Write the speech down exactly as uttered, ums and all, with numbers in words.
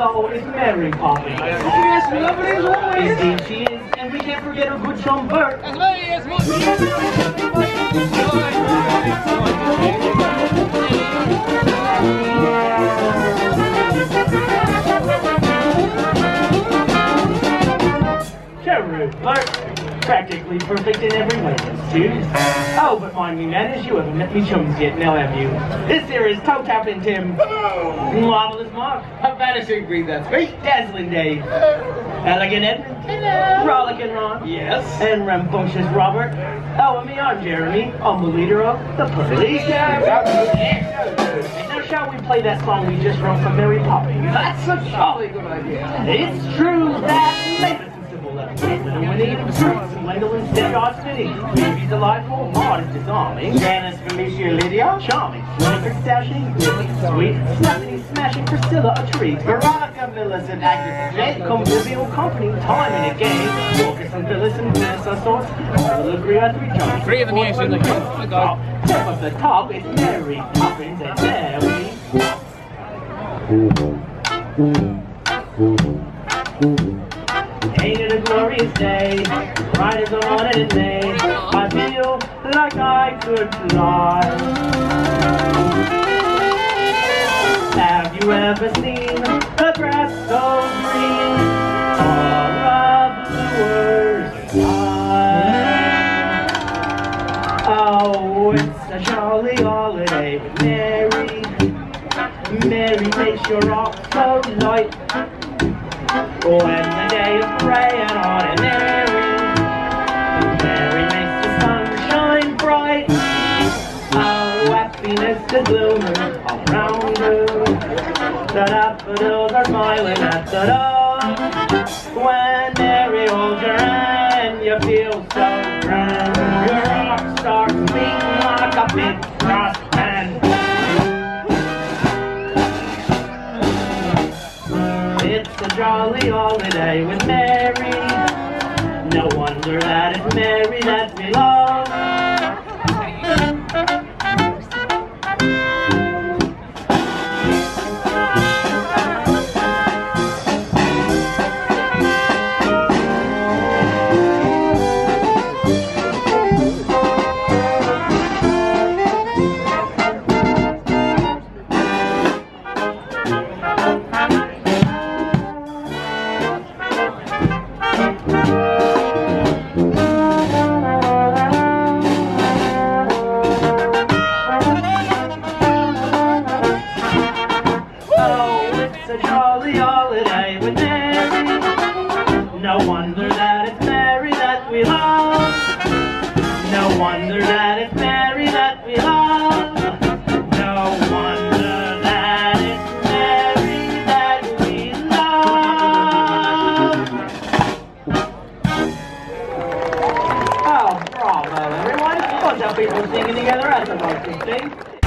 so is Mary Poppins. Yes, lovely as always. Indeed she is, and we can't forget her good chum Bert. As lady as Bert, practically perfect in every way, too. Oh, but mind me, manners, you haven't met me chums yet, now have you? This here is Toe Captain Tim. Hello! Marvelous Mark. A vanishing breed, that's me. Dazzling Dave. Hello. Elegant Edmund. Hello. Rollicking Ron. Yes. And rambunctious Robert. Oh, and me, I'm Jeremy. I'm the leader of the police. And now shall we play that song we just wrote for Mary Poppins? That's a jolly good idea. It's true that... And when they even serve some Legoland's dead odds fitting, Baby's delightful, Maud is disarming, Janice, Felicia, Lydia, charming, Leonard dashing, Lily sweet, Stephanie smashing, Priscilla a treat, Veronica, Millis and Agnes, Jane, convivial company, time and again, Dorcas and Phyllis and Vanessa sauce, I will agree on three chunks. Three of them here, so the top of the top is Mary Poppins, and there we go. Ain't it a glorious day? Riders are on it today. I feel like I could fly. Have you ever seen the grass so green or of the worst time? Oh, it's a jolly holiday with Mary. Mary makes your off so light. When the day is grey and ordinary, Mary makes the sun shine bright. Oh, happiness is blooming all round you. The daffodils are smiling at the door. When Mary holds your hand, you feel so grand. Your heart starts beating like a big brass band. It's a jolly holiday with Mary. No wonder that it's Mary that we love. People singing together at the market thing.